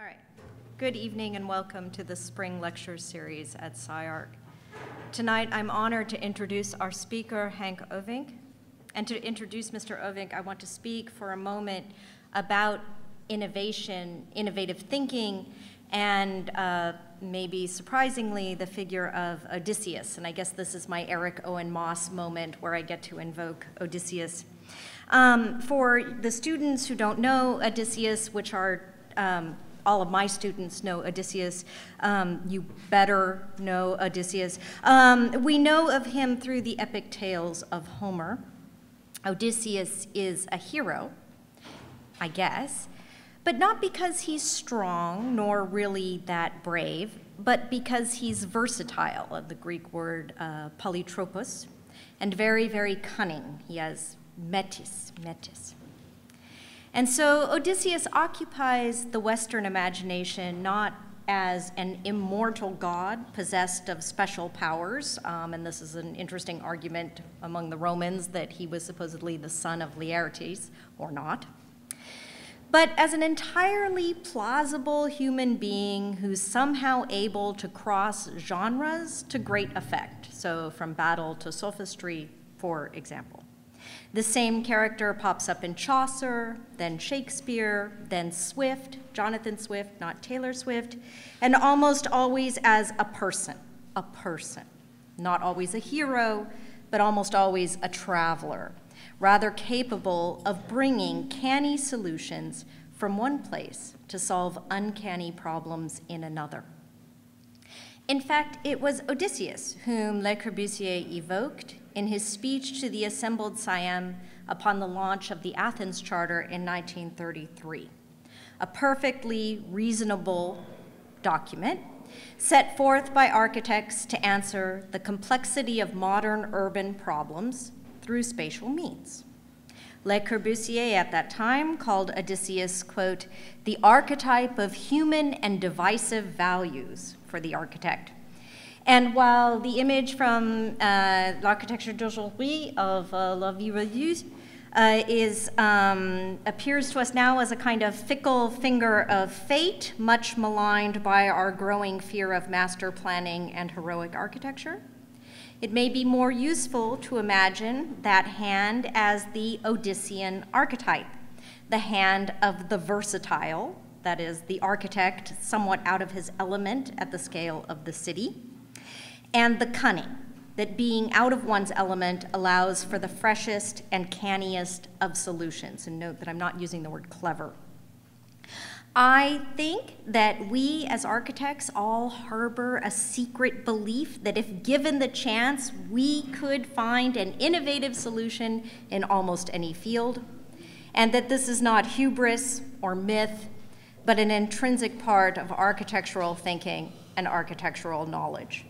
All right. Good evening and welcome to the Spring Lecture Series at SciArc. Tonight, I'm honored to introduce our speaker, Henk Ovink. And to introduce Mr. Ovink, I want to speak for a moment about innovation, innovative thinking, and maybe surprisingly, the figure of Odysseus. And I guess this is my Eric Owen Moss moment where I get to invoke Odysseus. For the students who don't know Odysseus, which are all of my students know Odysseus, you better know Odysseus. We know of him through the epic tales of Homer. Odysseus is a hero, I guess, but not because he's strong, nor really that brave, but because he's versatile, of the Greek word polytropos, and very, very cunning. He has metis. And so Odysseus occupies the Western imagination not as an immortal god possessed of special powers, and this is an interesting argument among the Romans that he was supposedly the son of Laertes, or not, but as an entirely plausible human being who's somehow able to cross genres to great effect, so from battle to sophistry, for example. The same character pops up in Chaucer, then Shakespeare, then Swift, Jonathan Swift, not Taylor Swift, and almost always as a person. Not always a hero, but almost always a traveler, rather capable of bringing canny solutions from one place to solve uncanny problems in another. In fact, it was Odysseus whom Le Corbusier evoked in his speech to the assembled Siam upon the launch of the Athens Charter in 1933, a perfectly reasonable document set forth by architects to answer the complexity of modern urban problems through spatial means. Le Corbusier at that time called Odysseus, quote, the archetype of human and divisive values for the architect. And while the image from L'Architecture d'Aujourd'hui of La Ville Radieuse appears to us now as a kind of fickle finger of fate, much maligned by our growing fear of master planning and heroic architecture, it may be more useful to imagine that hand as the Odyssean archetype, the hand of the versatile, that is, the architect somewhat out of his element at the scale of the city, and the cunning, that being out of one's element allows for the freshest and canniest of solutions. And note that I'm not using the word clever. I think that we as architects all harbor a secret belief that if given the chance, we could find an innovative solution in almost any field, and that this is not hubris or myth, but an intrinsic part of architectural thinking and architectural knowledge.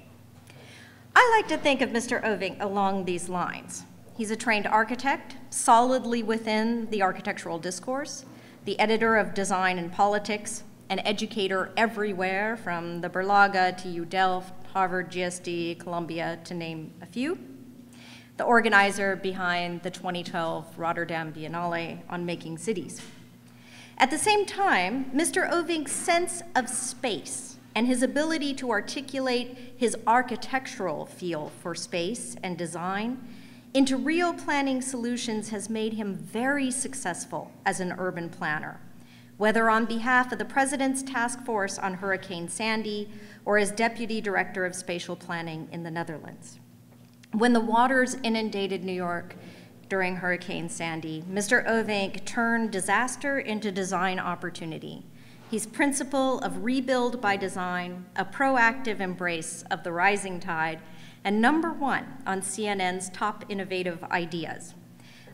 I like to think of Mr. Ovink along these lines. He's a trained architect, solidly within the architectural discourse, the editor of Design and Politics, an educator everywhere from the Berlage to U Delft, Harvard GSD, Columbia, to name a few, the organizer behind the 2012 Rotterdam Biennale on making cities. At the same time, Mr. Ovink's sense of space and his ability to articulate his architectural feel for space and design into real planning solutions has made him very successful as an urban planner, whether on behalf of the President's Task Force on Hurricane Sandy or as Deputy Director of Spatial Planning in the Netherlands. When the waters inundated New York during Hurricane Sandy, Mr. Ovink turned disaster into design opportunity. His principle of rebuild by design, a proactive embrace of the rising tide, and #1 on CNN's top innovative ideas,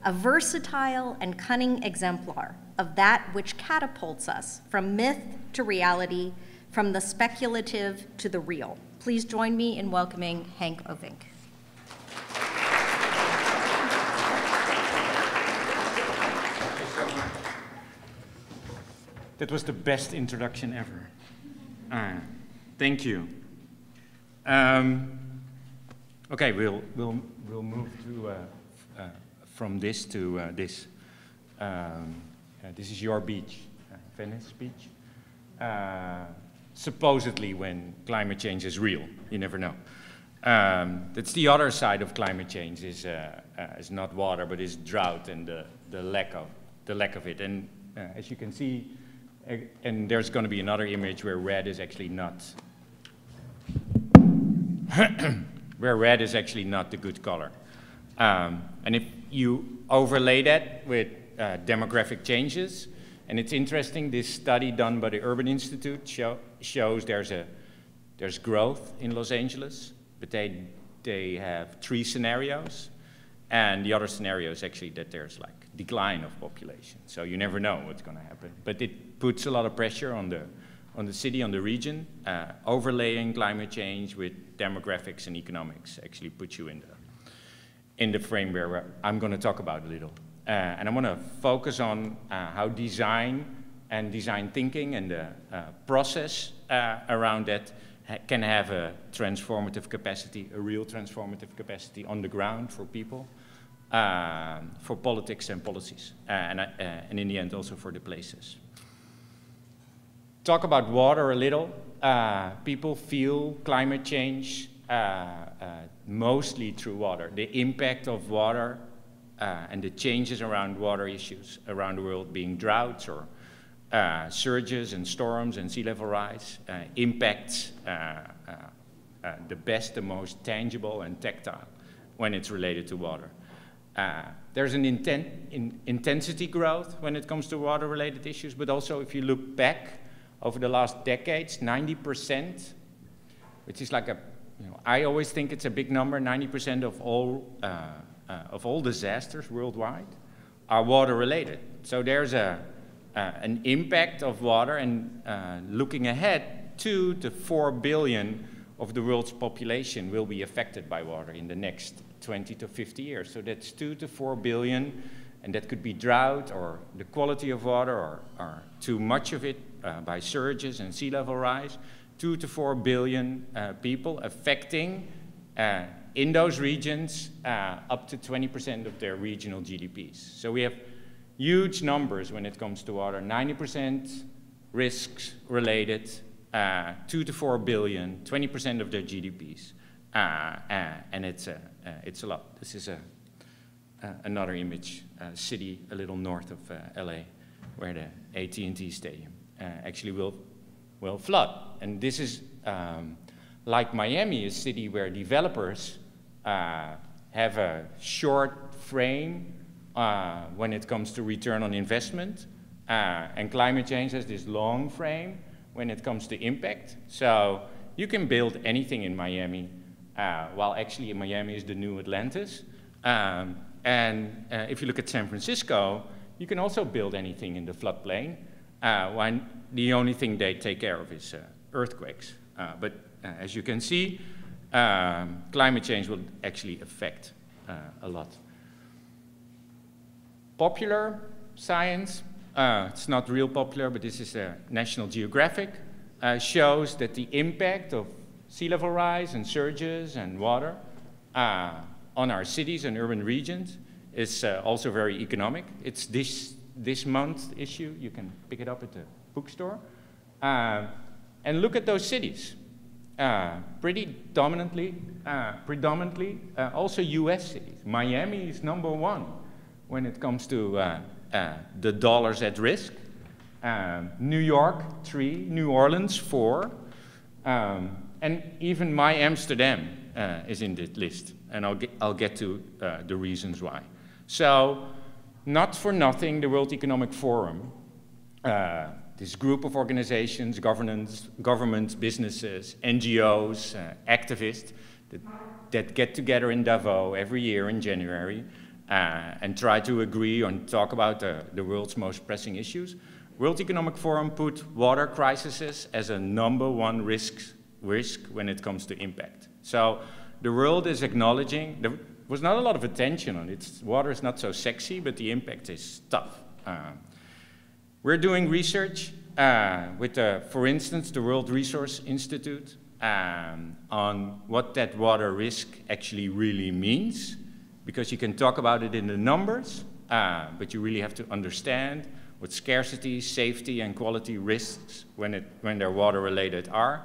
a versatile and cunning exemplar of that which catapults us from myth to reality, from the speculative to the real. Please join me in welcoming Henk Ovink. That was the best introduction ever. Thank you. Okay, we'll move to from this to this. This is your beach, Venice beach. supposedly when climate change is real. You never know. That's the other side of climate change is not water, but is drought and the lack of it. And as you can see, and there's going to be another image where red is actually not where red is actually not the good color. And if you overlay that with demographic changes, and it's interesting, this study done by the Urban Institute shows there's growth in Los Angeles, but they have three scenarios, and the other scenario is actually that there's like decline of population. So you never know what's going to happen, but it puts a lot of pressure on the city, on the region. Overlaying climate change with demographics and economics actually puts you in the frame where I'm going to talk about a little. And I want to focus on how design and design thinking and the process around that can have a transformative capacity, a real transformative capacity on the ground for people, for politics and policies, and in the end also for the places. Talk about water a little. People feel climate change mostly through water. The impact of water and the changes around water issues around the world, being droughts or surges and storms and sea level rise, impacts the most tangible and tactile when it's related to water. There's an intensity growth when it comes to water-related issues, but also if you look back over the last decades, 90%, which is like a, you know, I always think it's a big number, 90% of all disasters worldwide are water-related. So there's an impact of water, and looking ahead, 2 to 4 billion of the world's population will be affected by water in the next 20 to 50 years. So that's 2 to 4 billion, and that could be drought or the quality of water or too much of it by surges and sea level rise. 2 to 4 billion people affecting in those regions up to 20% of their regional GDPs. So we have huge numbers when it comes to water, 90% risks related, 2 to 4 billion, 20% of their GDPs, and it's a lot. This is another image, a city a little north of LA, where the AT&T Stadium actually will flood. And this is, like Miami, a city where developers have a short frame when it comes to return on investment, and climate change has this long frame when it comes to impact. So you can build anything in Miami, while actually Miami is the new Atlantis. If you look at San Francisco, you can also build anything in the floodplain, when the only thing they take care of is earthquakes. But as you can see, climate change will actually affect a lot. Popular science, it's not real popular, but this is a National Geographic, shows that the impact of sea level rise and surges and water on our cities and urban regions is also very economic. It's this month's issue. You can pick it up at the bookstore. And look at those cities, predominantly also US cities. Miami is #1 when it comes to the dollars at risk. New York, 3, New Orleans, 4, and even my Amsterdam is in this list, and I'll get to the reasons why. So, not for nothing, the World Economic Forum, this group of organizations, governments, businesses, NGOs, activists, that get together in Davos every year in January, and try to agree on talk about the world's most pressing issues. World Economic Forum put water crises as a #1 risk when it comes to impact. So the world is acknowledging, there was not a lot of attention on it. Water is not so sexy, but the impact is tough. We're doing research with, for instance, the World Resource Institute on what that water risk actually really means, because you can talk about it in the numbers, but you really have to understand what scarcity, safety, and quality risks when they're water-related are.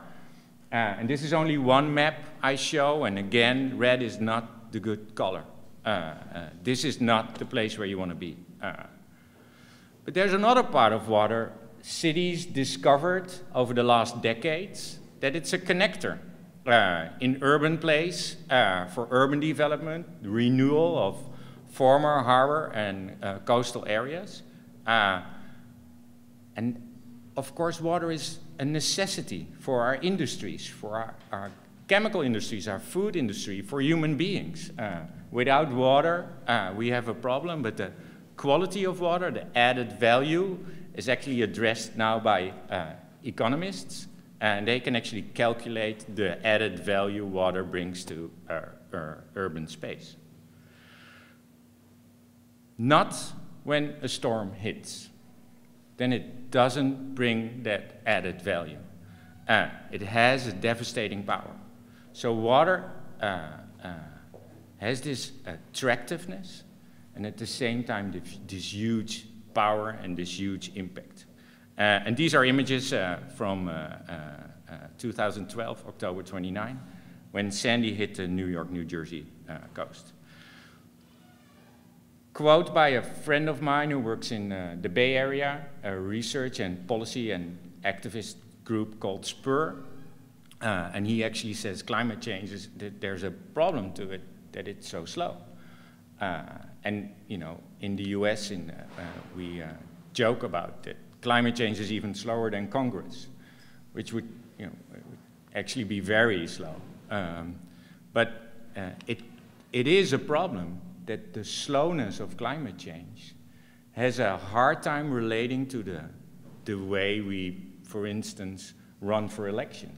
And this is only one map I show, and again, red is not the good color. This is not the place where you want to be. But there's another part of water. Cities discovered over the last decades that it's a connector in urban place for urban development, renewal of former harbor and coastal areas. And of course, water is a necessity for our industries, for our chemical industries, our food industry, for human beings. Without water, we have a problem, but the quality of water, the added value, is actually addressed now by economists, and they can actually calculate the added value water brings to our urban space. Not when a storm hits. Then it doesn't bring that added value. It has a devastating power. So water has this attractiveness, and at the same time, this huge power and this huge impact. And these are images from 2012, October 29, when Sandy hit the New York, New Jersey coast. Quote by a friend of mine who works in the Bay Area, a research and policy and activist group called Spur. And he actually says climate change is, there's a problem to it, that it's so slow. And you know, in the US, we joke about that climate change is even slower than Congress, which would, you know, would actually be very slow. But it is a problem that the slowness of climate change has a hard time relating to the way we, for instance, run for election.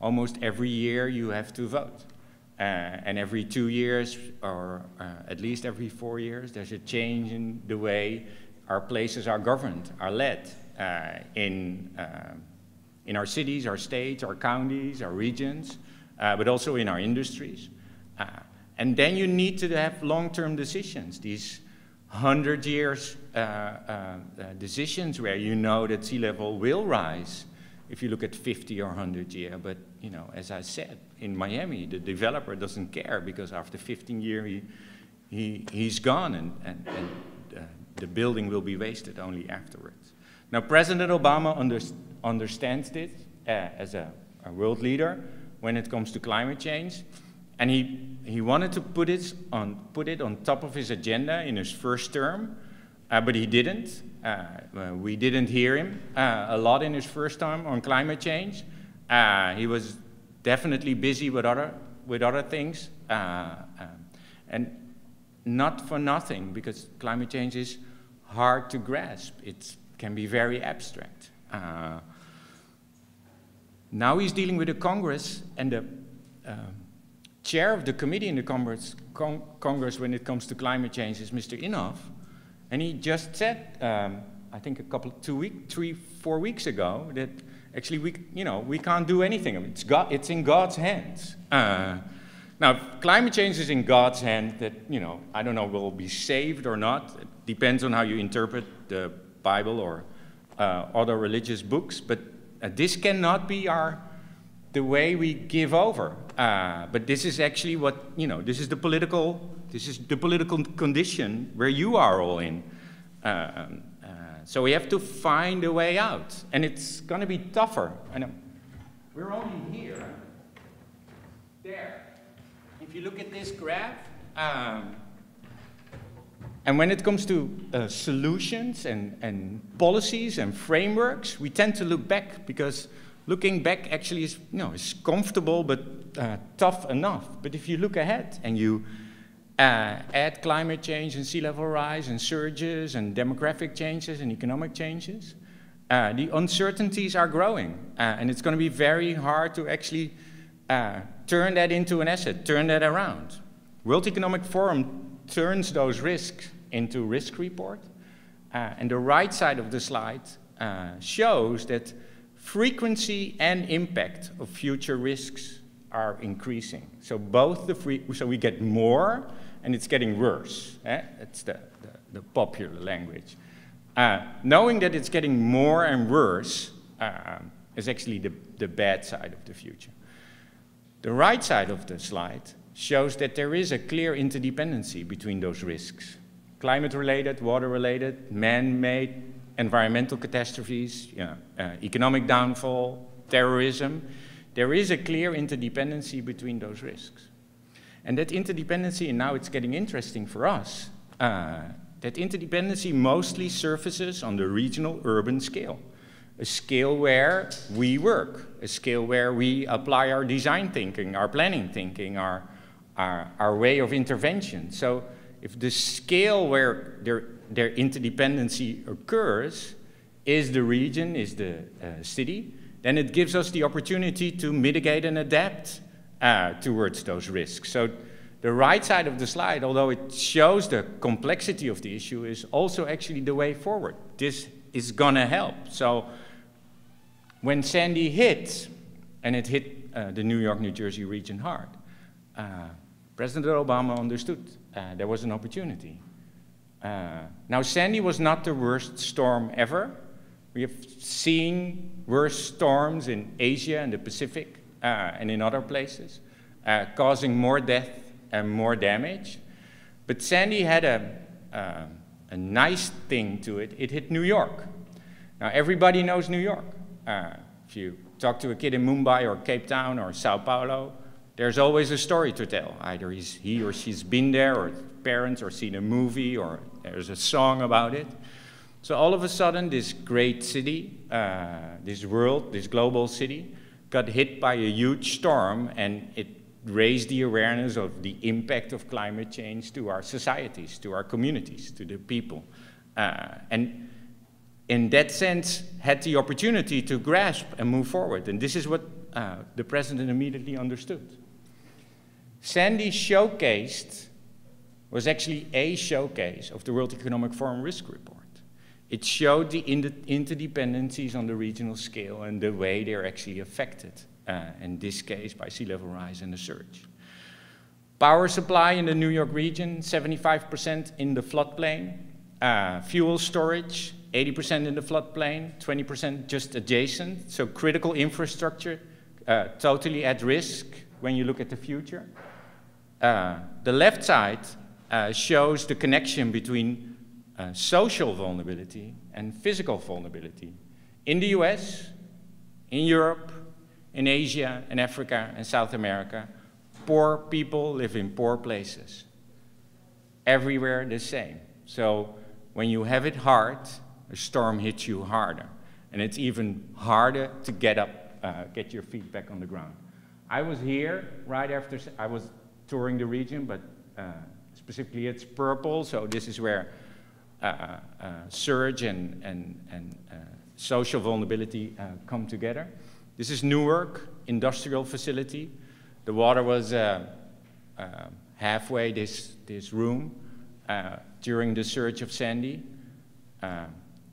Almost every year you have to vote. And every 2 years, or at least every 4 years, there's a change in the way our places are governed, are led in our cities, our states, our counties, our regions, but also in our industries. And then you need to have long-term decisions, these 100-year decisions where you know that sea level will rise if you look at 50 or 100 years. But you know, as I said, in Miami, the developer doesn't care because after 15 years, he's gone and the building will be wasted only afterwards. Now, President Obama understands this as a world leader when it comes to climate change. And he wanted to put it on top of his agenda in his first term, but he didn't. We didn't hear him a lot in his first time on climate change. He was definitely busy with other things, and not for nothing, because climate change is hard to grasp. It can be very abstract. Now he's dealing with the Congress and the chair of the committee in the Congress when it comes to climate change is Mr. Inhofe, and he just said, I think 3, 4 weeks ago, that actually we can't do anything. It's in God's hands. Now, if climate change is in God's hand, that I don't know, will be saved or not. It depends on how you interpret the Bible or other religious books. But this cannot be the way we give over. But this is actually what, this is the political condition where you are all in. So we have to find a way out, and it's going to be tougher. I know. We're only here, there. If you look at this graph, and when it comes to solutions and policies and frameworks, we tend to look back, because looking back actually is, it's comfortable but tough enough. But if you look ahead and you add climate change and sea level rise and surges and demographic changes and economic changes, the uncertainties are growing. And it's going to be very hard to actually turn that into an asset, turn that around. World Economic Forum turns those risks into risk report. And the right side of the slide shows that frequency and impact of future risks are increasing. So both so we get more, and it's getting worse. It's the popular language. Knowing that it's getting more and worse is actually the bad side of the future. The right side of the slide shows that there is a clear interdependency between those risks. Climate-related, water-related, man-made, environmental catastrophes, economic downfall, terrorism. There is a clear interdependency between those risks. And that interdependency, and now it's getting interesting for us, that interdependency mostly surfaces on the regional urban scale. A scale where we work, a scale where we apply our design thinking, our planning thinking, our way of intervention. So if the scale where their interdependency occurs is the region, is the city, then it gives us the opportunity to mitigate and adapt towards those risks. So the right side of the slide, although it shows the complexity of the issue, is also actually the way forward. This is gonna help. So when Sandy hit, and it hit the New York, New Jersey region hard, President Obama understood there was an opportunity. Now, Sandy was not the worst storm ever. We have seen worse storms in Asia and the Pacific and in other places, causing more death and more damage. But Sandy had a nice thing to it. It hit New York. Now, everybody knows New York. If you talk to a kid in Mumbai or Cape Town or Sao Paulo, there's always a story to tell. Either he or she's been there, or parents, or seen a movie, or there's a song about it. So all of a sudden, this great city, this world, this global city, got hit by a huge storm, and it raised the awareness of the impact of climate change to our societies, to our communities, to the people. And in that sense, had the opportunity to grasp and move forward. And this is what the president immediately understood. Sandy was actually a showcase of the World Economic Forum risk report. It showed the interdependencies on the regional scale and the way they're actually affected. In this case, by sea level rise and a surge. Power supply in the New York region, 75% in the floodplain. Fuel storage, 80% in the floodplain, 20% just adjacent. So critical infrastructure, totally at risk when you look at the future. The left side shows the connection between social vulnerability and physical vulnerability in the US, in Europe, in Asia and Africa and South America. Poor people live in poor places. Everywhere the same. So when you have it hard, a storm hits you harder. And it's even harder to get up, get your feet back on the ground. I was here right after, I was touring the region, but specifically it's purple. So this is where surge and social vulnerability come together. This is Newark, industrial facility. The water was halfway this room during the surge of Sandy.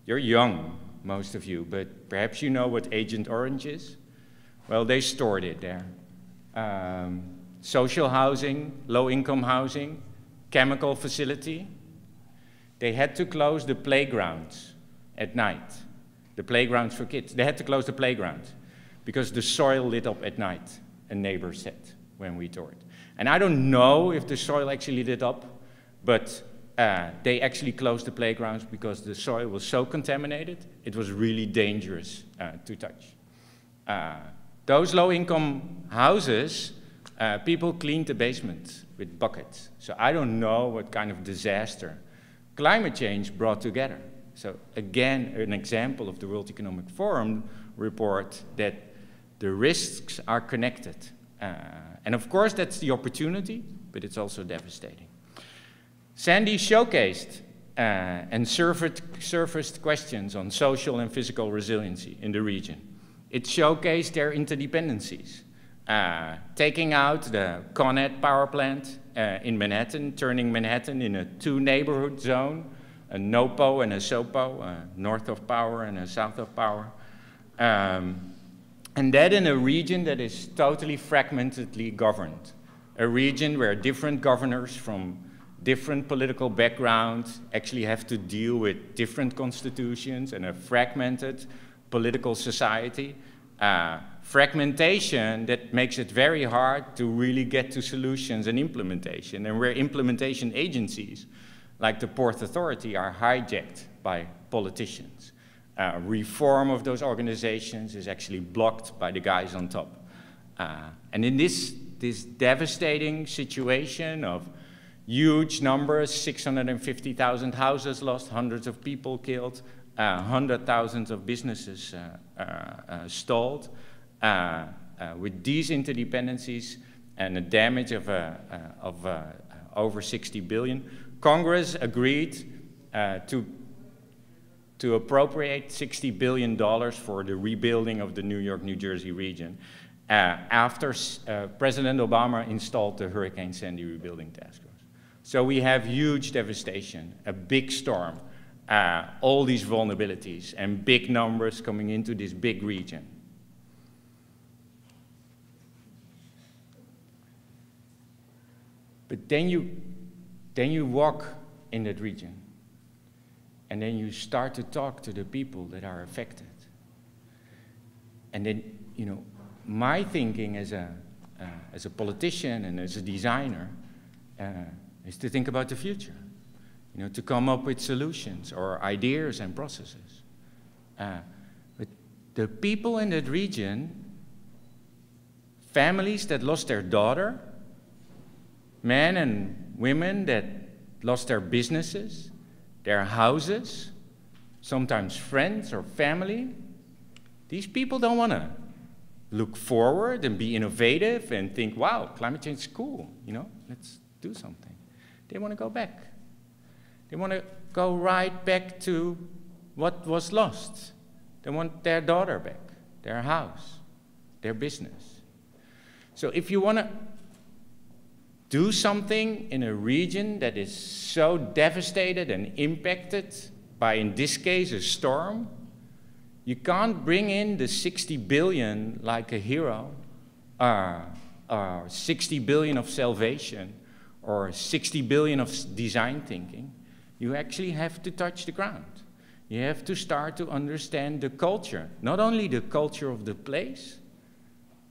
You're young, most of you, but perhaps you know what Agent Orange is. Well, they stored it there. Social housing, low-income housing, chemical facility. They had to close the playgrounds at night, the playgrounds for kids. They had to close the playgrounds because the soil lit up at night, a neighbor said, when we toured. And I don't know if the soil actually lit up, but they actually closed the playgrounds because the soil was so contaminated, it was really dangerous to touch. Those low-income houses, people cleaned the basement with buckets. So I don't know what kind of disaster climate change brought together. So again, an example of the World Economic Forum report that the risks are connected. And of course, that's the opportunity, but it's also devastating. Sandy showcased and surfaced questions on social and physical resiliency in the region. It showcased their interdependencies. Taking out the Con Ed power plant in Manhattan, turning Manhattan in a two-neighborhood zone, a NOPO and a SOPO, north of power and a south of power. And that in a region that is totally fragmentedly governed, a region where different governors from different political backgrounds actually have to deal with different constitutions and a fragmented political society. Fragmentation that makes it very hard to really get to solutions and implementation, and where implementation agencies like the Port Authority are hijacked by politicians. Reform of those organizations is actually blocked by the guys on top. And in this devastating situation of huge numbers, 650,000 houses lost, hundreds of people killed, hundreds of thousands of businesses stalled, with these interdependencies and a damage of over 60 billion, Congress agreed to appropriate $60 billion for the rebuilding of the New York, New Jersey region after President Obama installed the Hurricane Sandy Rebuilding Task Force. So we have huge devastation, a big storm, all these vulnerabilities and big numbers coming into this big region. But then you walk in that region. And then you start to talk to the people that are affected. And then, you know, my thinking as a politician and as a designer is to think about the future. You know, to come up with solutions or ideas and processes. But the people in that region, families that lost their daughter, men and women that lost their businesses, their houses, sometimes friends or family. These people don't want to look forward and be innovative and think, wow, climate change is cool, you know, let's do something. They want to go back. They want to go right back to what was lost. They want their daughter back, their house, their business. So if you want to do something in a region that is so devastated and impacted by, in this case, a storm, you can't bring in the 60 billion like a hero, or 60 billion of salvation, or 60 billion of design thinking. You actually have to touch the ground. You have to start to understand the culture, not only the culture of the place,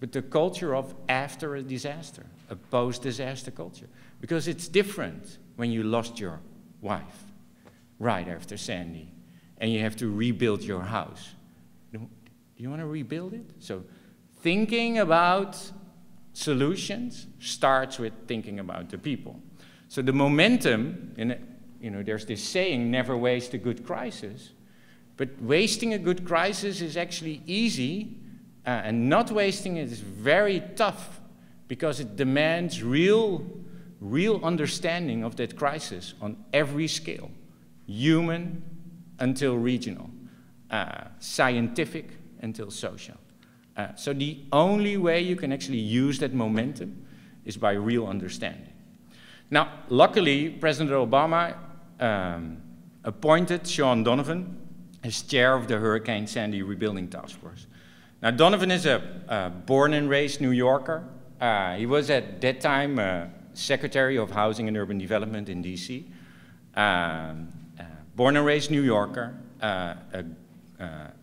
but the culture of after a disaster, a post-disaster culture. Because it's different when you lost your wife right after Sandy, and you have to rebuild your house. Do you want to rebuild it? So thinking about solutions starts with thinking about the people. So the momentum, you know, there's this saying, never waste a good crisis. But wasting a good crisis is actually easy, and not wasting it is very tough, because it demands real understanding of that crisis on every scale, human until regional, scientific until social. So the only way you can actually use that momentum is by real understanding. Now, luckily, President Obama appointed Sean Donovan as chair of the Hurricane Sandy Rebuilding Task Force. Now, Donovan is a born and raised New Yorker. He was at that time Secretary of Housing and Urban Development in DC. Born and raised New Yorker,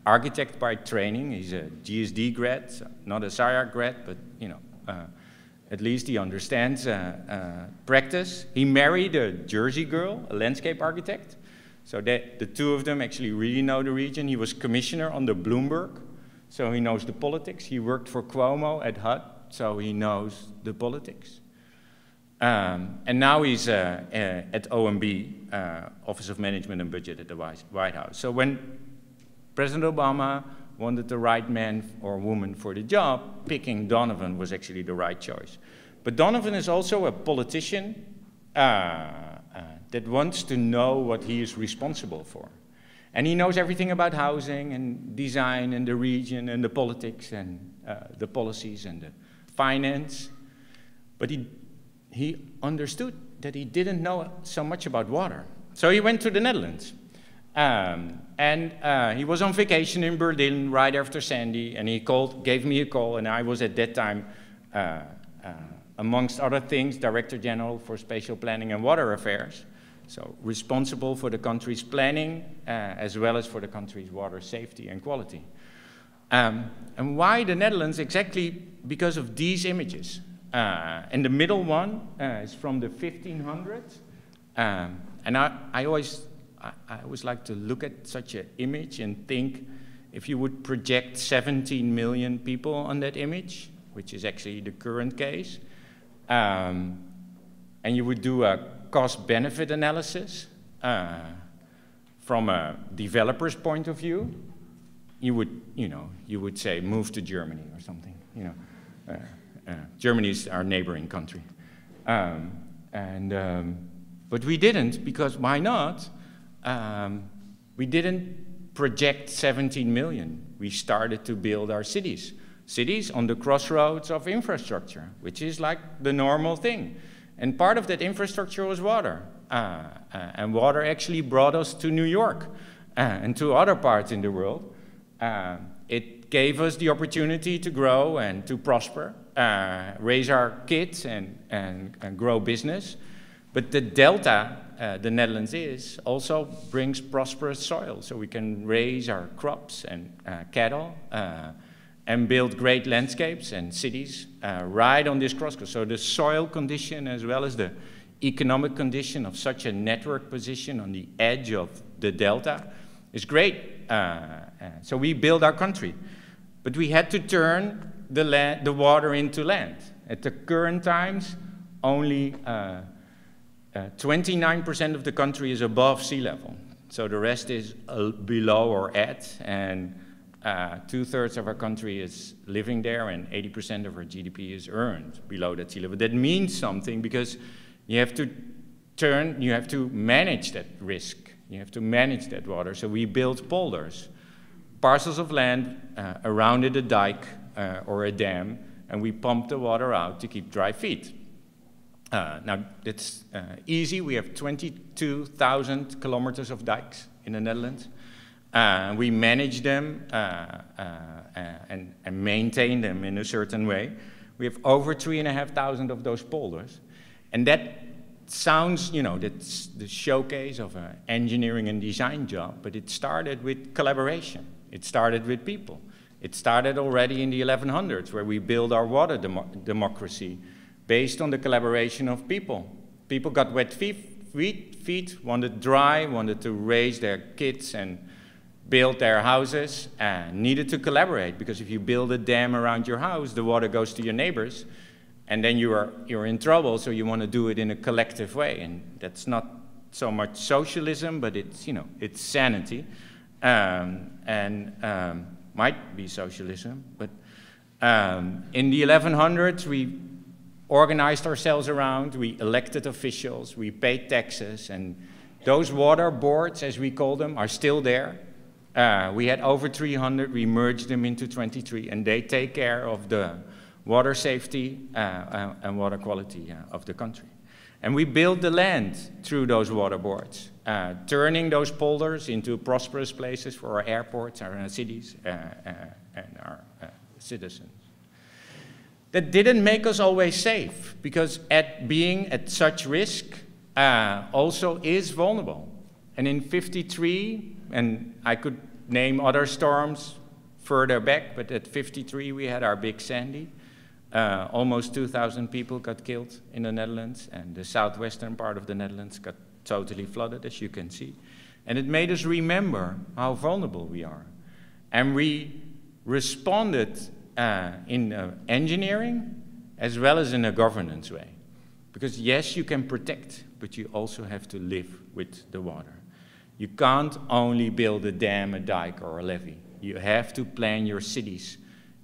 architect by training. He's a GSD grad, so not a SciArc grad, but you know, at least he understands practice. He married a Jersey girl, a landscape architect. So the two of them actually really know the region. He was commissioner under Bloomberg, so he knows the politics. He worked for Cuomo at HUD. So he knows the politics. And now he's at OMB, Office of Management and Budget at the White House. So when President Obama wanted the right man or woman for the job, picking Donovan was actually the right choice. But Donovan is also a politician that wants to know what he is responsible for. And he knows everything about housing and design and the region and the politics and the policies and the finance, but he understood that he didn't know so much about water. So he went to the Netherlands, and he was on vacation in Berlin right after Sandy, and he gave me a call, and I was at that time amongst other things, Director General for Spatial Planning and Water Affairs, so responsible for the country's planning as well as for the country's water safety and quality. And why the Netherlands? Exactly because of these images. And the middle one is from the 1500s. And I always like to look at such an image and think, if you would project 17 million people on that image, which is actually the current case, and you would do a cost-benefit analysis from a developer's point of view, you would say, move to Germany or something. Germany is our neighboring country. But we didn't, because why not? We didn't project 17 million. We started to build our cities. Cities on the crossroads of infrastructure, which is like the normal thing. And part of that infrastructure was water. And water actually brought us to New York and to other parts in the world. It gave us the opportunity to grow and to prosper, raise our kids and grow business. But the delta, the Netherlands is, also brings prosperous soil, so we can raise our crops and cattle and build great landscapes and cities right on this crossroads. So the soil condition as well as the economic condition of such a network position on the edge of the delta is great. So we build our country. But we had to turn the water into land. At the current times, only 29% of the country is above sea level, so the rest is below or at, and 2/3 of our country is living there, and 80% of our GDP is earned below that sea level. That means something, because you have to manage that risk, you have to manage that water. So we built polders, parcels of land around a dike or a dam, and we pump the water out to keep dry feet. Now, it's easy. We have 22,000 kilometers of dikes in the Netherlands. We manage them and maintain them in a certain way. We have over 3,500 of those polders. And that sounds, that's the showcase of an engineering and design job, but it started with collaboration. It started with people. It started already in the 1100s, where we build our water democracy, based on the collaboration of people. People got wet feet, wanted dry, wanted to raise their kids and build their houses, and needed to collaborate, because if you build a dam around your house, the water goes to your neighbors, and then you're in trouble, so you want to do it in a collective way. And that's not so much socialism, but it's sanity, and might be socialism. But in the 1100s, we organized ourselves around, we elected officials, we paid taxes, and those water boards, as we call them, are still there. We had over 300, we merged them into 23, and they take care of the water safety and water quality of the country. And we built the land through those water boards, turning those polders into prosperous places for our airports, our cities, and our citizens. That didn't make us always safe, because being at such risk also is vulnerable. And in 53, and I could name other storms further back, but at 53 we had our big Sandy. Almost 2,000 people got killed in the Netherlands, and the southwestern part of the Netherlands got totally flooded, as you can see. And it made us remember how vulnerable we are. And we responded in engineering as well as in a governance way. Because yes, you can protect, but you also have to live with the water. You can't only build a dam, a dike, or a levee. You have to plan your cities,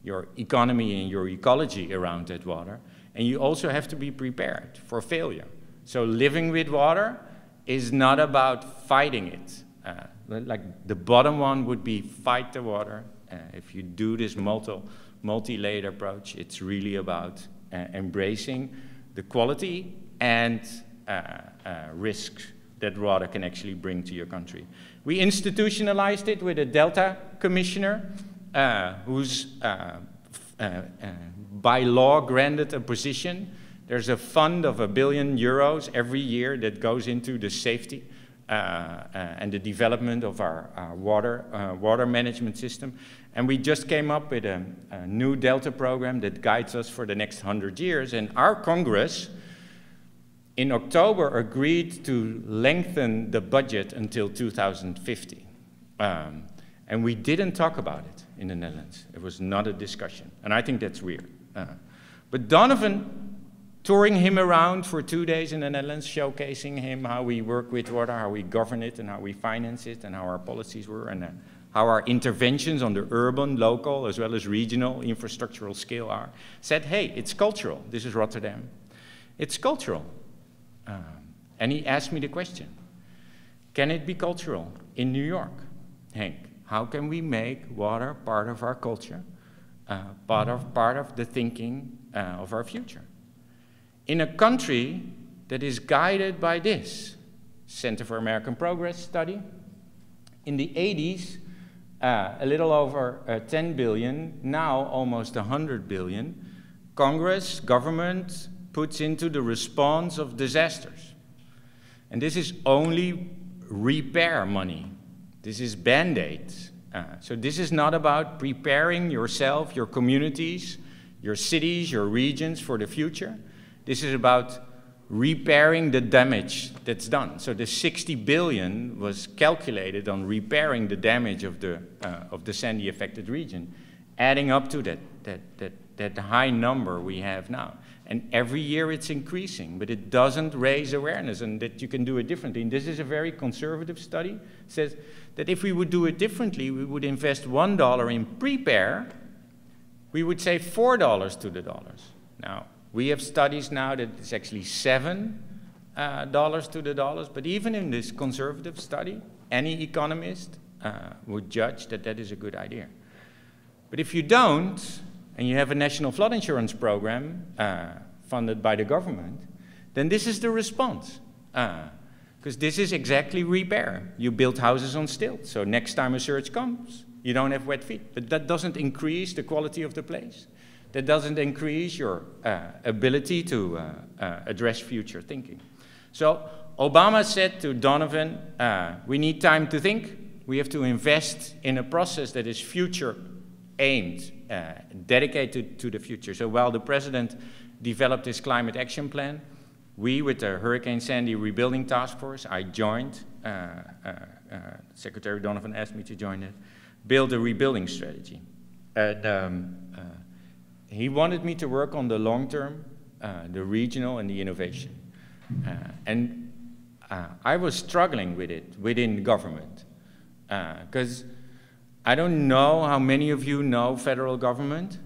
your economy, and your ecology around that water. And you also have to be prepared for failure. So living with water is not about fighting it. Like the bottom one would be fight the water. If you do this multi-layered approach, it's really about embracing the quality and risks that water can actually bring to your country. We institutionalized it with a Delta Commissioner who's by law granted a position There's a fund of €1 billion every year that goes into the safety and the development of our water management system. And we just came up with a new Delta program that guides us for the next 100 years. And our Congress, in October, agreed to lengthen the budget until 2050. And we didn't talk about it in the Netherlands. It was not a discussion. And I think that's weird. But Donovan, touring him around for 2 days in the Netherlands, showcasing him how we work with water, how we govern it, and how we finance it, and how our policies were, and how our interventions on the urban, local, as well as regional infrastructural scale are, said, hey, it's cultural. This is Rotterdam. It's cultural. And he asked me the question, can it be cultural in New York, Henk? How can we make water part of our culture, part of the thinking of our future? In a country that is guided by this Center for American Progress study, in the 80s, a little over 10 billion, now almost 100 billion, Congress, government, puts into the response of disasters. And this is only repair money. This is Band-Aids. So this is not about preparing yourself, your communities, your cities, your regions for the future. This is about repairing the damage that's done. So the 60 billion was calculated on repairing the damage of the Sandy affected region, adding up to that high number we have now. And every year it's increasing, but it doesn't raise awareness and that you can do it differently. And this is a very conservative study. It says that if we would do it differently, we would invest $1 in prepare, we would save $4 to the dollars. Now, we have studies now that it's actually $7 to the dollars, but even in this conservative study, any economist would judge that that is a good idea. But if you don't, and you have a national flood insurance program funded by the government, then this is the response. Because this is exactly repair. You build houses on stilts, so next time a surge comes, you don't have wet feet. But that doesn't increase the quality of the place. That doesn't increase your ability to address future thinking. So Obama said to Donovan, we need time to think. We have to invest in a process that is future aimed, dedicated to the future. So while the president developed his climate action plan, we with the Hurricane Sandy Rebuilding Task Force, I joined, Secretary Donovan asked me to join it, build a rebuilding strategy. And he wanted me to work on the long term, the regional and the innovation. And I was struggling with it within government because I don't know how many of you know federal government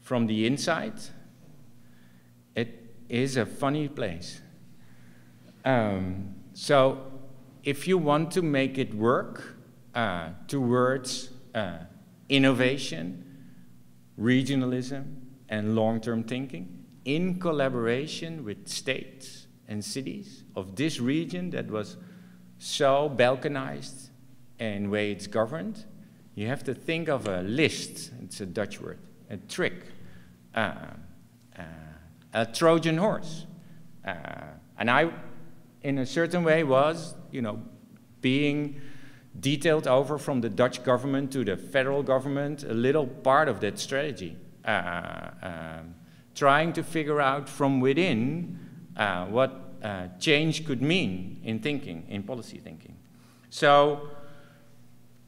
from the inside. It is a funny place. So if you want to make it work towards innovation, regionalism, and long-term thinking in collaboration with states and cities of this region that was so balkanized and way it's governed, you have to think of a list, it's a Dutch word, a trick, a Trojan horse. And I, in a certain way, was, you know, being detailed over from the Dutch government to the federal government, a little part of that strategy, trying to figure out from within what change could mean in thinking, in policy thinking. So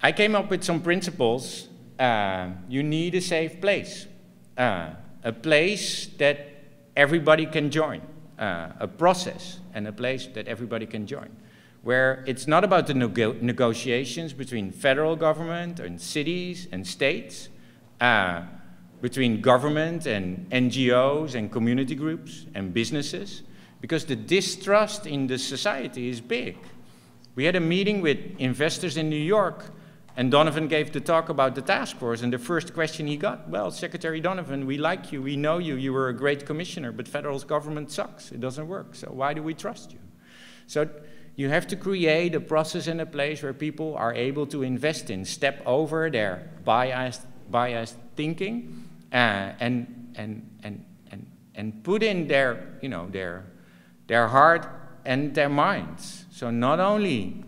I came up with some principles. You need a safe place, a place that everybody can join, a process and a place that everybody can join, where it's not about the negotiations between federal government and cities and states, between government and NGOs and community groups and businesses, because the distrust in the society is big. We had a meeting with investors in New York, and Donovan gave the talk about the task force, and the first question he got, well, Secretary Donovan, we like you, we know you, you were a great commissioner, but federal government sucks, it doesn't work, so why do we trust you? So you have to create a process and a place where people are able to invest in, step over their biased thinking, and and put in their, you know, their heart and their minds. So not only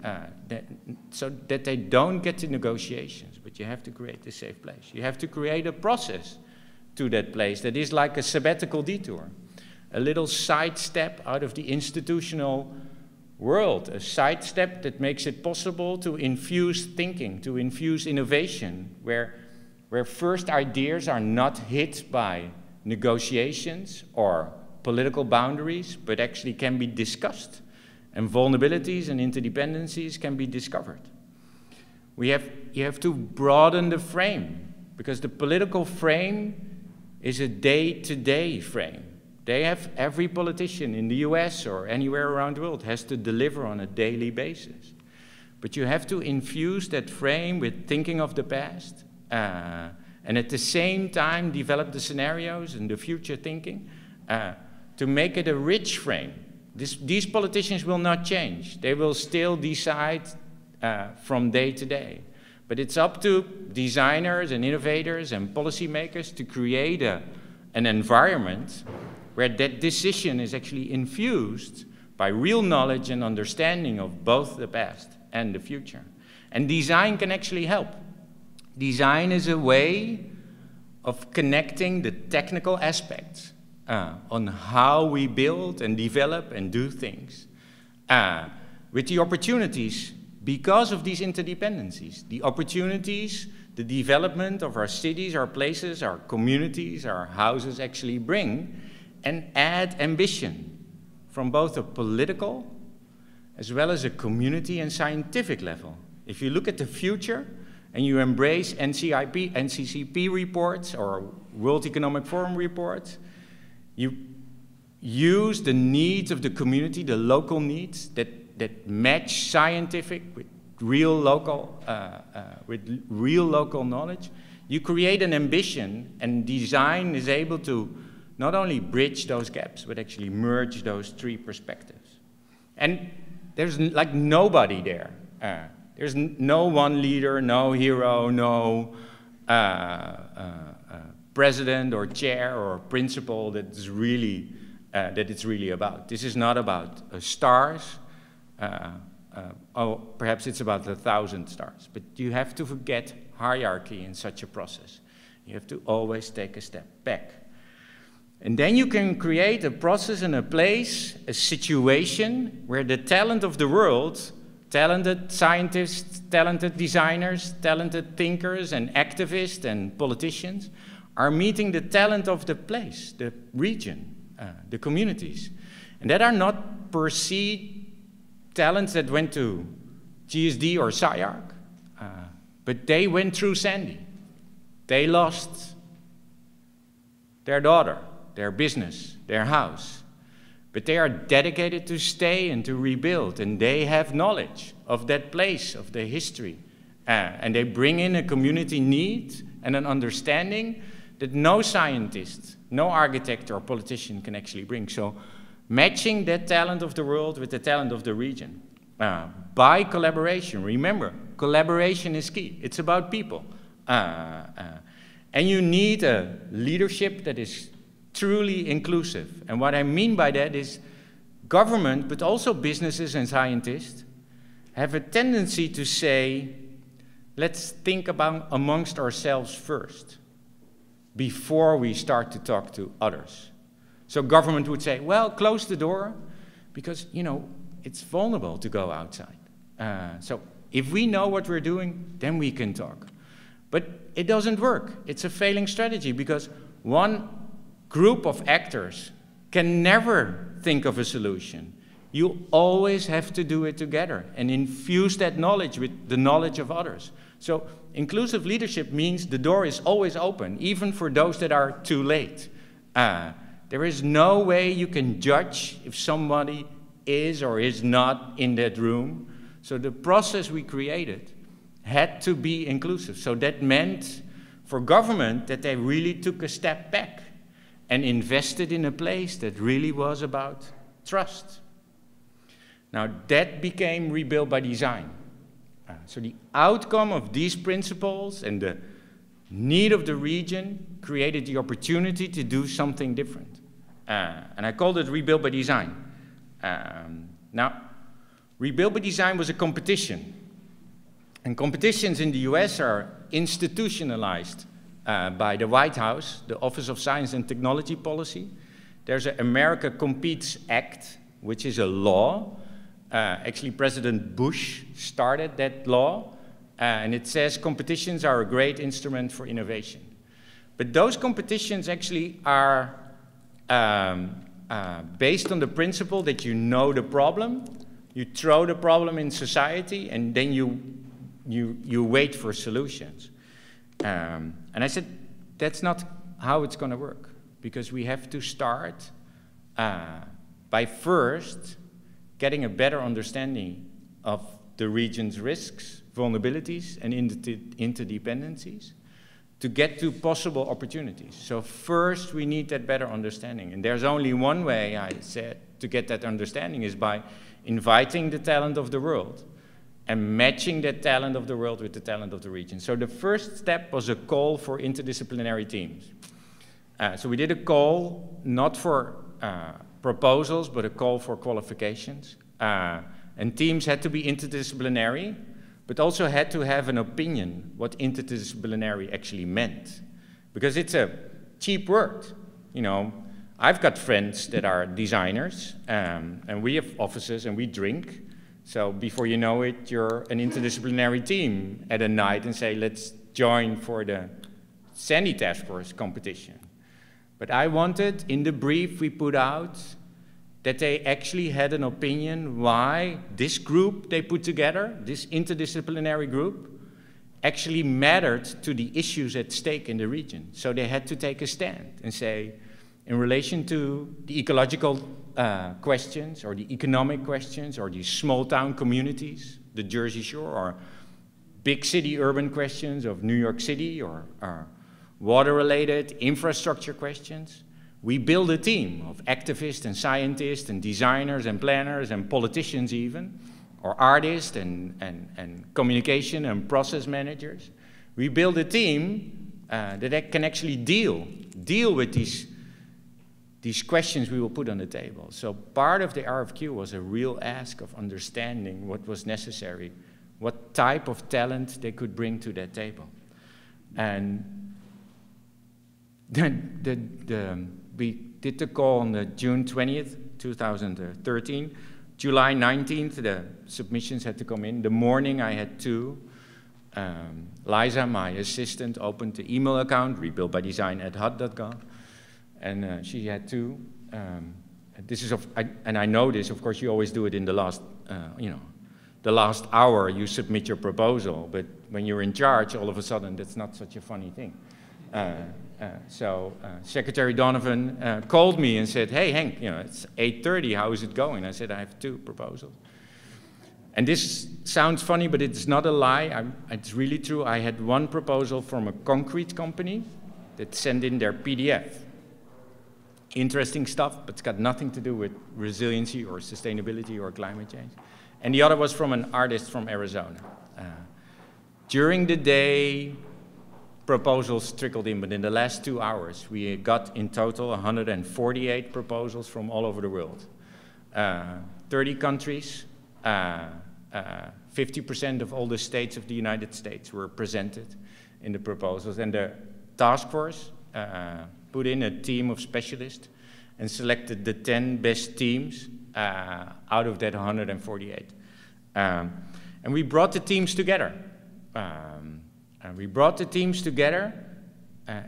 so that they don't get to negotiations, but you have to create a safe place. You have to create a process to that place that is like a sabbatical detour, a little sidestep out of the institutional world, a sidestep that makes it possible to infuse thinking, to infuse innovation, where first ideas are not hit by negotiations or political boundaries, but actually can be discussed, and vulnerabilities and interdependencies can be discovered. You have to broaden the frame, because the political frame is a day-to-day frame. They have, every politician in the US or anywhere around the world has to deliver on a daily basis. But you have to infuse that frame with thinking of the past, and at the same time develop the scenarios and the future thinking to make it a rich frame. These politicians will not change. They will still decide from day to day. But it's up to designers and innovators and policymakers to create an environment where that decision is actually infused by real knowledge and understanding of both the past and the future. And design can actually help. Design is a way of connecting the technical aspects on how we build and develop and do things with the opportunities because of these interdependencies, the opportunities the development of our cities, our places, our communities, our houses actually bring, and add ambition from both a political as well as a community and scientific level. If you look at the future and you embrace NCCP reports or World Economic Forum reports, you use the needs of the community, the local needs that match scientific with real local, with real local knowledge. You create an ambition, and design is able to not only bridge those gaps, but actually merge those three perspectives. And there's like nobody there. There's no one leader, no hero, no president or chair or principal that it's really about. This is not about stars. Oh, perhaps it's about 1,000 stars. But you have to forget hierarchy in such a process. You have to always take a step back. And then you can create a process and a place, a situation where the talent of the world, talented scientists, talented designers, talented thinkers and activists and politicians, are meeting the talent of the place, the region, the communities. And that are not perceived talents that went to GSD or SciArc, but they went through Sandy. They lost their daughter, their business, their house, but they are dedicated to stay and to rebuild, and they have knowledge of that place, of the history, and they bring in a community need and an understanding that no scientist, no architect or politician can actually bring. So, matching that talent of the world with the talent of the region by collaboration. Remember, collaboration is key. It's about people. And you need a leadership that is truly inclusive. And what I mean by that is government, but also businesses and scientists, have a tendency to say, let's think about amongst ourselves first, before we start to talk to others. So government would say, well, close the door, because, you know, it's vulnerable to go outside. So if we know what we're doing, then we can talk. But it doesn't work. It's a failing strategy, because one group of actors can never think of a solution. You always have to do it together and infuse that knowledge with the knowledge of others. So inclusive leadership means the door is always open, even for those that are too late. There is no way you can judge if somebody is or is not in that room. So the process we created had to be inclusive. So that meant for government that they really took a step back and invested in a place that really was about trust. Now that became Rebuild by Design. So the outcome of these principles and the need of the region created the opportunity to do something different. And I called it Rebuild by Design. Now, Rebuild by Design was a competition. And competitions in the US are institutionalized by the White House, the Office of Science and Technology Policy. There's an America Competes Act, which is a law. Actually, President Bush started that law. And it says competitions are a great instrument for innovation. But those competitions actually are based on the principle that you know the problem, you throw the problem in society, and then you wait for solutions. And I said, that's not how it's going to work, because we have to start by first getting a better understanding of the region's risks, vulnerabilities, and interdependencies to get to possible opportunities. So first, we need that better understanding. And there's only one way, I said, to get that understanding is by inviting the talent of the world and matching the talent of the world with the talent of the region. So the first step was a call for interdisciplinary teams. So we did a call, not for proposals, but a call for qualifications. And teams had to be interdisciplinary, but also had to have an opinion what interdisciplinary actually meant. Because it's a cheap word. You know, I've got friends that are designers, and we have offices and we drink. So before you know it, you're an interdisciplinary team at a night and say, let's join for the Sandy Task Force competition. But I wanted, in the brief we put out, that they actually had an opinion why this group they put together, this interdisciplinary group, actually mattered to the issues at stake in the region. So they had to take a stand and say, in relation to the ecological questions, or the economic questions, or the small town communities, the Jersey Shore, or big city urban questions of New York City, or water-related infrastructure questions, we build a team of activists and scientists and designers and planners and politicians even, or artists and communication and process managers. We build a team that can actually deal with these questions we will put on the table. So part of the RFQ was a real ask of understanding what was necessary, what type of talent they could bring to that table. And we did the call on the June 20th, 2013. July 19th, the submissions had to come in. The morning I had two. Liza, my assistant, opened the email account, rebuildbydesign@hud.gov, and she had two. This is, and I know this, of course, you always do it in the last, you know, the last hour you submit your proposal, but when you're in charge, all of a sudden, that's not such a funny thing. So Secretary Donovan called me and said, hey, Henk, you know, it's 8:30, how is it going? I said, I have two proposals. And this sounds funny, but it's not a lie. It's really true. I had one proposal from a concrete company that sent in their PDF. Interesting stuff, but it's got nothing to do with resiliency or sustainability or climate change. And the other was from an artist from Arizona. During the day, proposals trickled in, but in the last 2 hours, we got in total 148 proposals from all over the world. 30 countries, 50% of all the states of the United States were presented in the proposals. And the task force put in a team of specialists and selected the 10 best teams out of that 148. And we brought the teams together.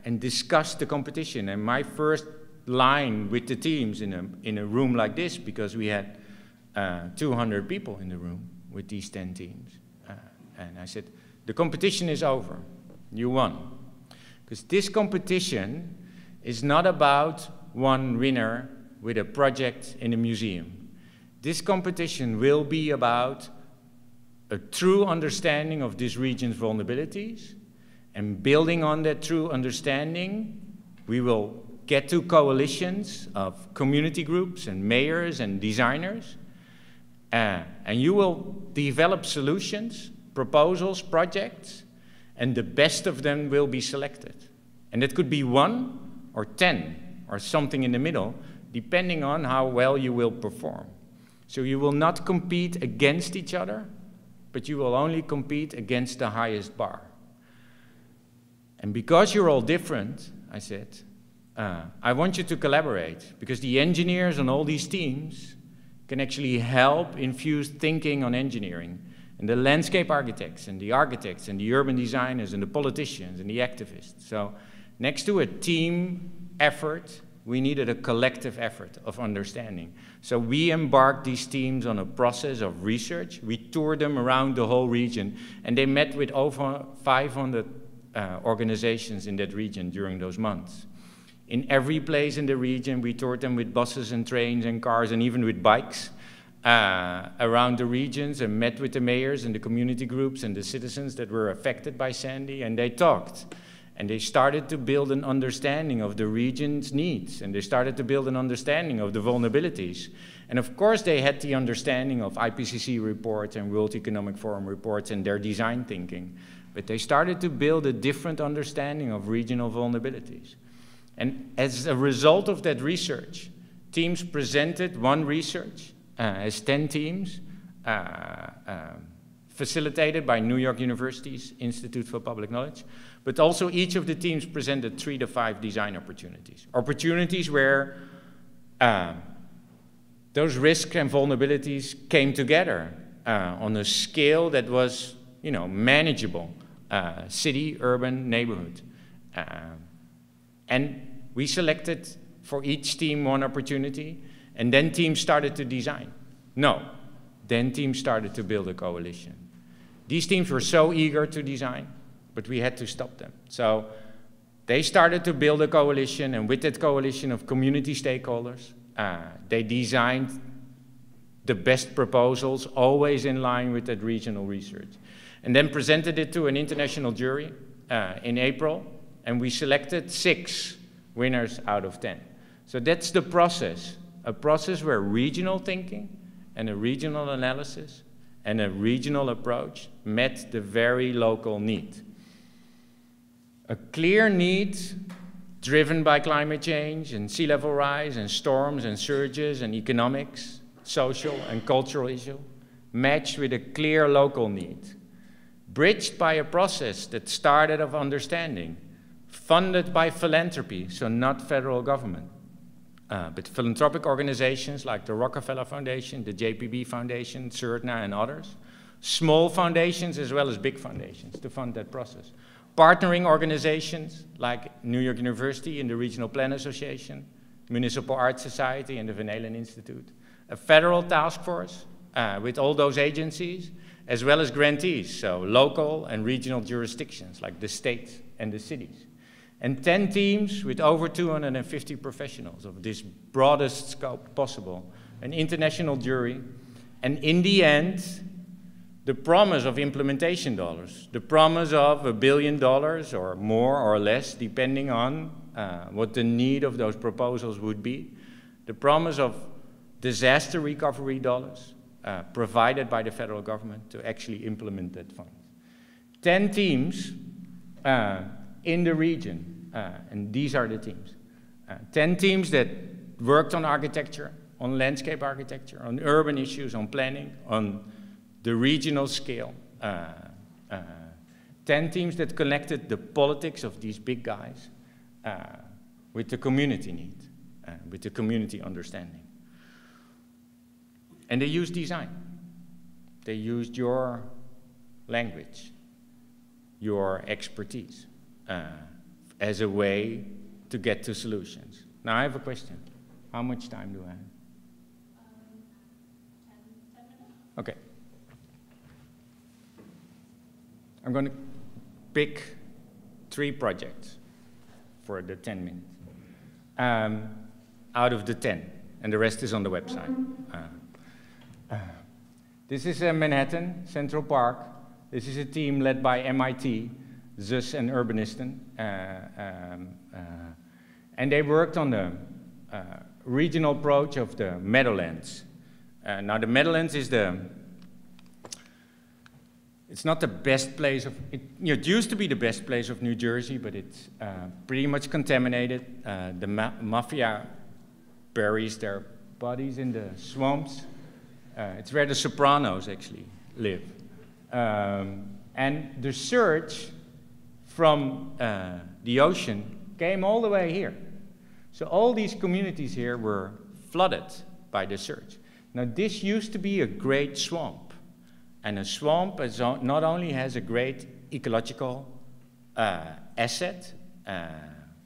And discussed the competition. And my first line with the teams in a room like this, because we had 200 people in the room with these 10 teams. And I said, the competition is over. You won. Because this competition is not about one winner with a project in a museum. This competition will be about a true understanding of this region's vulnerabilities, and building on that true understanding, we will get to coalitions of community groups and mayors and designers, and you will develop solutions, proposals, projects, and the best of them will be selected. And that could be one or 10 or something in the middle, depending on how well you will perform. So you will not compete against each other, but you will only compete against the highest bar. And because you're all different, I said, I want you to collaborate, because the engineers on all these teams can actually help infuse thinking on engineering. And the landscape architects and the urban designers and the politicians and the activists. So next to a team effort, we needed a collective effort of understanding. So we embarked these teams on a process of research. We toured them around the whole region, and they met with over 500 organizations in that region during those months. In every place in the region, we toured them with buses and trains and cars and even with bikes around the regions, and met with the mayors and the community groups and the citizens that were affected by Sandy, and they talked. And they started to build an understanding of the region's needs, and they started to build an understanding of the vulnerabilities. And of course they had the understanding of IPCC reports and World Economic Forum reports and their design thinking, but they started to build a different understanding of regional vulnerabilities. And as a result of that research, teams presented one research as 10 teams, facilitated by New York University's Institute for Public Knowledge, but also each of the teams presented 3 to 5 design opportunities. Opportunities where those risks and vulnerabilities came together on a scale that was, you know, manageable, city, urban, neighborhood. And we selected for each team one opportunity, and then teams started to design. No, then teams started to build a coalition. These teams were so eager to design, but we had to stop them. So they started to build a coalition, and with that coalition of community stakeholders, they designed the best proposals, always in line with that regional research. And then presented it to an international jury in April, and we selected 6 winners out of 10. So that's the process, a process where regional thinking and a regional analysis and a regional approach met the very local need. A clear need driven by climate change and sea level rise and storms and surges and economics, social and cultural issues, matched with a clear local need, bridged by a process that started of understanding, funded by philanthropy, so not federal government, but philanthropic organizations like the Rockefeller Foundation, the JPB Foundation, CERTNA and others, small foundations as well as big foundations to fund that process. Partnering organizations like New York University and the Regional Plan Association, Municipal Art Society and the Van Halen Institute, a federal task force with all those agencies, as well as grantees, so local and regional jurisdictions like the states and the cities. And 10 teams with over 250 professionals of this broadest scope possible, an international jury, and in the end, the promise of implementation dollars, the promise of $1 billion or more or less, depending on what the need of those proposals would be, the promise of disaster recovery dollars provided by the federal government to actually implement that fund. 10 teams in the region, and these are the teams. 10 teams that worked on architecture, on landscape architecture, on urban issues, on planning, on the regional scale. 10 teams that connected the politics of these big guys with the community need, with the community understanding. And they used design. They used your language, your expertise as a way to get to solutions. Now I have a question. How much time do I have? 10 minutes. Okay. I'm going to pick 3 projects for the 10 minutes, out of the 10, and the rest is on the website. This is Manhattan, Central Park. This is a team led by MIT, ZUS and Urbanistan. And they worked on the regional approach of the Meadowlands. Now the Meadowlands is the it's not the best place of, it used to be the best place of New Jersey, but it's pretty much contaminated. The mafia buries their bodies in the swamps. It's where the Sopranos actually live. And the surge from the ocean came all the way here. So all these communities here were flooded by the surge. Now this used to be a great swamp. And a swamp is not only has a great ecological asset,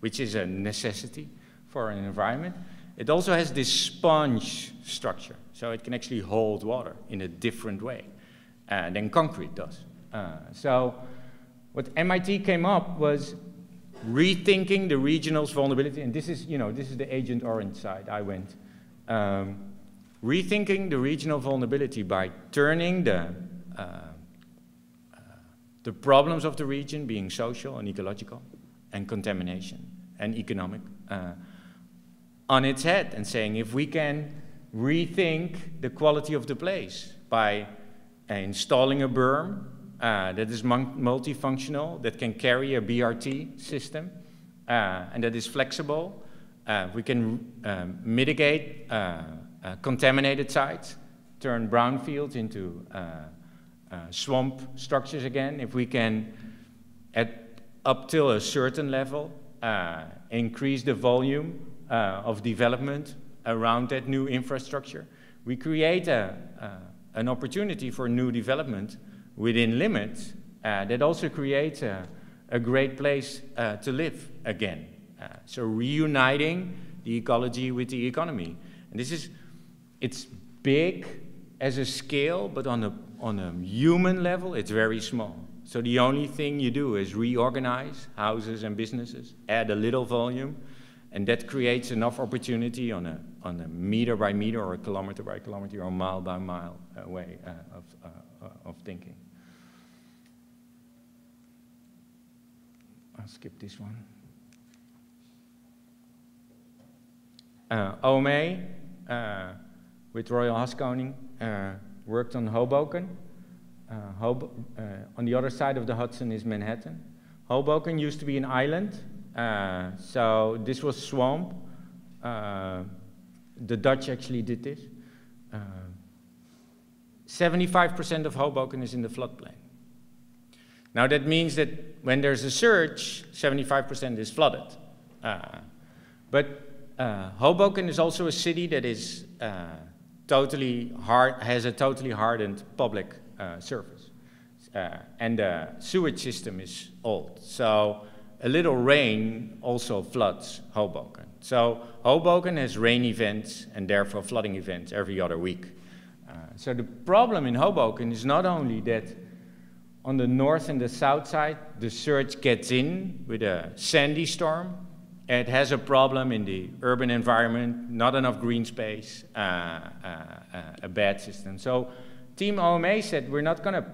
which is a necessity for an environment, it also has this sponge structure. So it can actually hold water in a different way than concrete does. So what MIT came up was rethinking the regional's vulnerability, and this is, you know, this is the Agent Orange side I went. Rethinking the regional vulnerability by turning the problems of the region, being social and ecological, and contamination and economic, on its head, and saying if we can rethink the quality of the place by installing a berm that is multifunctional, that can carry a BRT system, and that is flexible, we can mitigate contaminated sites, turn brownfields into swamp structures again. If we can, at up till a certain level, increase the volume of development around that new infrastructure, we create an opportunity for new development within limits that also creates a great place to live again. So reuniting the ecology with the economy. And this is, it's big as a scale, but on a human level, it's very small. So the only thing you do is reorganize houses and businesses, add a little volume, and that creates enough opportunity on a meter by meter or a kilometer by kilometer or mile by mile way of thinking. I'll skip this one. OMA with Royal Haskoning worked on Hoboken. On the other side of the Hudson is Manhattan. Hoboken used to be an island. So this was swamp. The Dutch actually did this. 75% of Hoboken is in the floodplain. Now that means that when there's a surge, 75% is flooded. But Hoboken is also a city that is has a totally hardened public surface. And the sewage system is old. So a little rain also floods Hoboken. So Hoboken has rain events and therefore flooding events every other week. So the problem in Hoboken is not only that on the north and the south side, the surge gets in with a sandy storm. It has a problem in the urban environment, not enough green space, a bad system. So Team OMA said, we're not gonna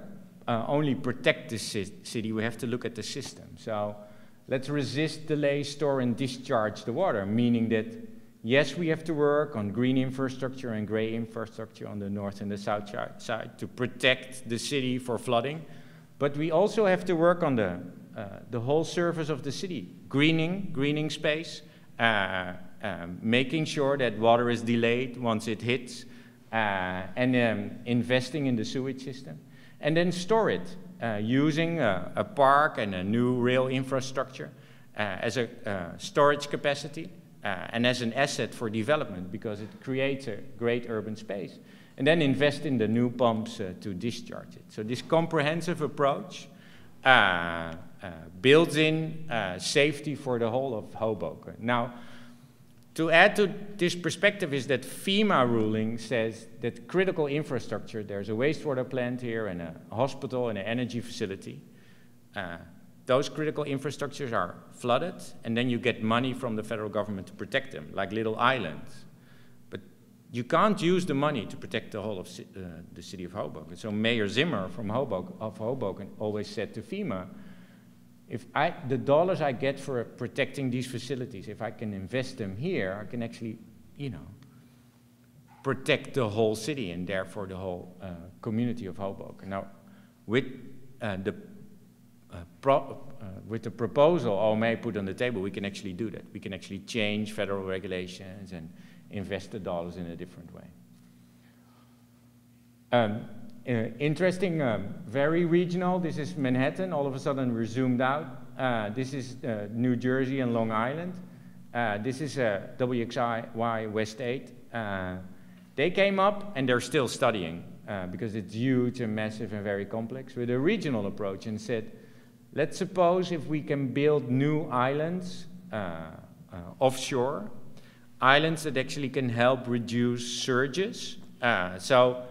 only protect the city, we have to look at the system. So let's resist, delay, store, and discharge the water, meaning that, yes, we have to work on green infrastructure and gray infrastructure on the north and the south side to protect the city for flooding, but we also have to work on the whole surface of the city, greening space, making sure that water is delayed once it hits, and investing in the sewage system, and then store it. Using a park and a new rail infrastructure as a storage capacity and as an asset for development because it creates a great urban space, and then invest in the new pumps to discharge it. So this comprehensive approach builds in safety for the whole of Hoboken. Now, to add to this perspective is that FEMA ruling says that critical infrastructure, there's a wastewater plant here and a hospital and an energy facility. Those critical infrastructures are flooded, and then you get money from the federal government to protect them, like little islands. But you can't use the money to protect the whole of the city of Hoboken. So Mayor Zimmer from Hoboken always said to FEMA, if the dollars I get for protecting these facilities, if I can invest them here, I can actually, you know, protect the whole city and therefore the whole community of Hoboken. Now, with the proposal OMA put on the table, we can actually do that. We can actually change federal regulations and invest the dollars in a different way. Interesting, very regional. This is Manhattan. All of a sudden, we're zoomed out. This is New Jersey and Long Island. This is WXIY West 8. They came up, and they're still studying because it's huge and massive and very complex, with a regional approach and said, let's suppose if we can build new islands offshore, islands that actually can help reduce surges. So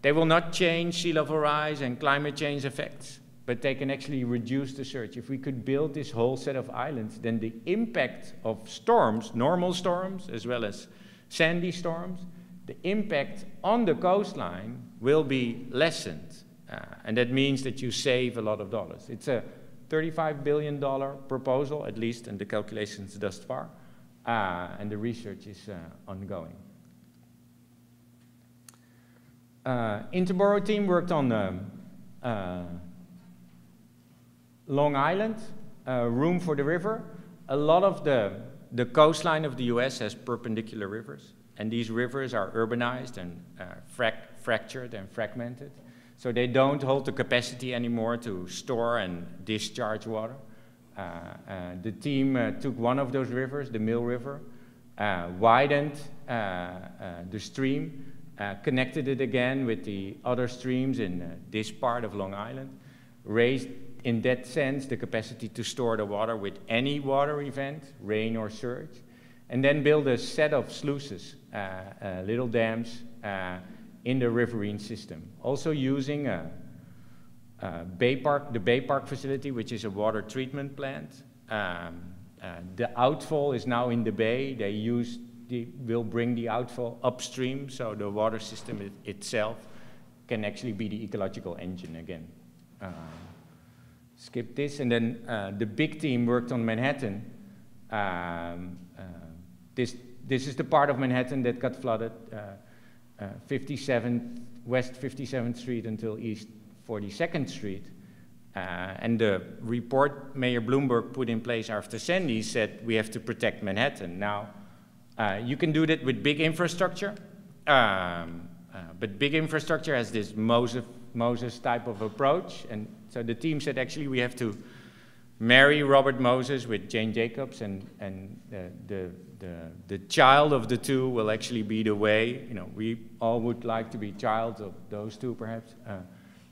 they will not change sea level rise and climate change effects, but they can actually reduce the surge. If we could build this whole set of islands, then the impact of storms, normal storms as well as sandy storms, the impact on the coastline will be lessened. And that means that you save a lot of dollars. It's a $35 billion proposal, at least in the calculations thus far, and the research is ongoing. Interborough team worked on Long Island, room for the river. A lot of the coastline of the US has perpendicular rivers, and these rivers are urbanized and fractured and fragmented. So they don't hold the capacity anymore to store and discharge water. The team took one of those rivers, the Mill River, widened the stream, connected it again with the other streams in this part of Long Island, raised, in that sense, the capacity to store the water with any water event, rain or surge, and then build a set of sluices, little dams, in the riverine system. Also using the Bay Park facility, which is a water treatment plant. The outfall is now in the bay. They will bring the outfall upstream, so the water system itself can actually be the ecological engine again. Skip this, and then the big team worked on Manhattan. This is the part of Manhattan that got flooded. 57th, West 57th Street until East 42nd Street. And the report Mayor Bloomberg put in place after Sandy said we have to protect Manhattan. Now, you can do that with big infrastructure, but big infrastructure has this Moses type of approach. And so the team said actually we have to marry Robert Moses with Jane Jacobs, and the child of the two will actually be the way, you know, we all would like to be child of those two perhaps,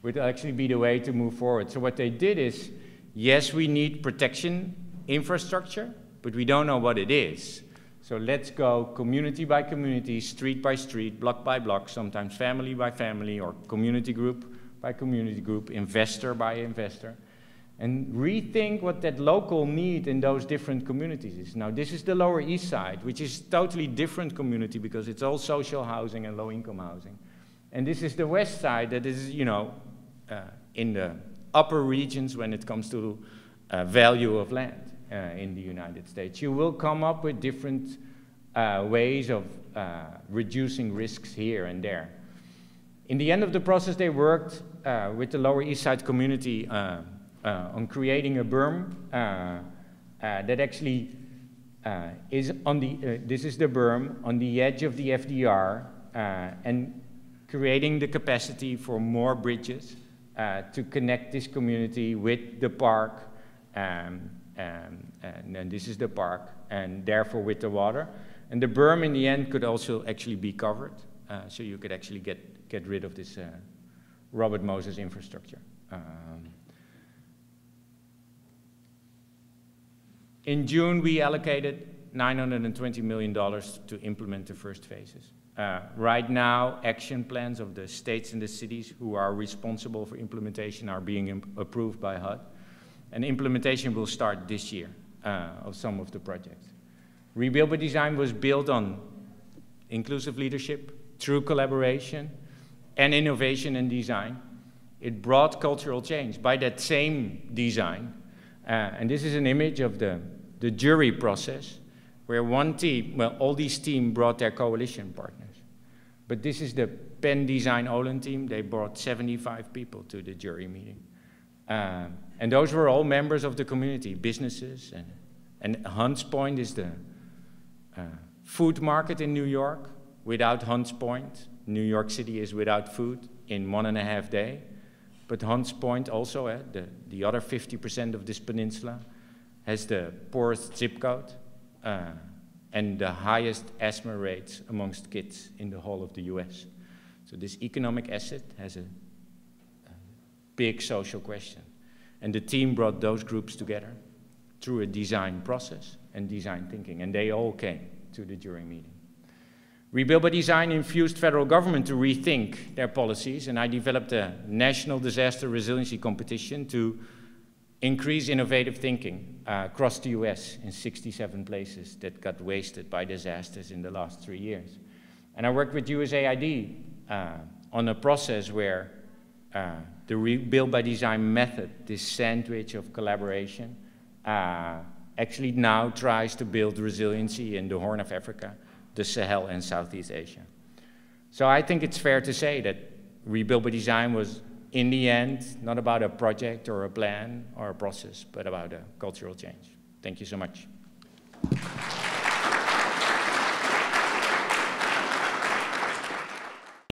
would actually be the way to move forward. So what they did is, yes, we need protection infrastructure, but we don't know what it is. So let's go community by community, street by street, block by block, sometimes family by family or community group by community group, investor by investor, and rethink what that local need in those different communities is. Now, this is the Lower East Side, which is totally different community because it's all social housing and low-income housing. And this is the West Side that is, you know, in the upper regions when it comes to value of land in the United States. You will come up with different ways of reducing risks here and there. In the end of the process, they worked with the Lower East Side community on creating a berm that actually is on the, this is the berm, on the edge of the FDR, and creating the capacity for more bridges to connect this community with the park, and this is the park, and therefore with the water. And the berm in the end could also actually be covered, so you could actually get rid of this Robert Moses infrastructure. In June, we allocated $920 million to implement the first phases. Right now, action plans of the states and the cities who are responsible for implementation are being approved by HUD. And implementation will start this year of some of the projects. Rebuild by Design was built on inclusive leadership, true collaboration, and innovation and design. It brought cultural change by that same design. And this is an image of the jury process, where one team, well, all these teams brought their coalition partners. But this is the Penn Design Olin team. They brought 75 people to the jury meeting. And those were all members of the community, businesses. And Hunts Point is the food market in New York without Hunts Point. New York City is without food in 1.5 days. But Hunts Point also, the other 50% of this peninsula, has the poorest zip code and the highest asthma rates amongst kids in the whole of the US. So this economic asset has a big social question. And the team brought those groups together through a design process and design thinking, and they all came to the jury meeting. Rebuild by Design infused federal government to rethink their policies, and I developed a national disaster resiliency competition to increase innovative thinking across the US in 67 places that got wasted by disasters in the last 3 years. And I worked with USAID on a process where the Rebuild by Design method, this sandwich of collaboration, actually now tries to build resiliency in the Horn of Africa, the Sahel, and Southeast Asia. So I think it's fair to say that Rebuild by Design was, in the end, not about a project or a plan or a process, but about a cultural change. Thank you so much.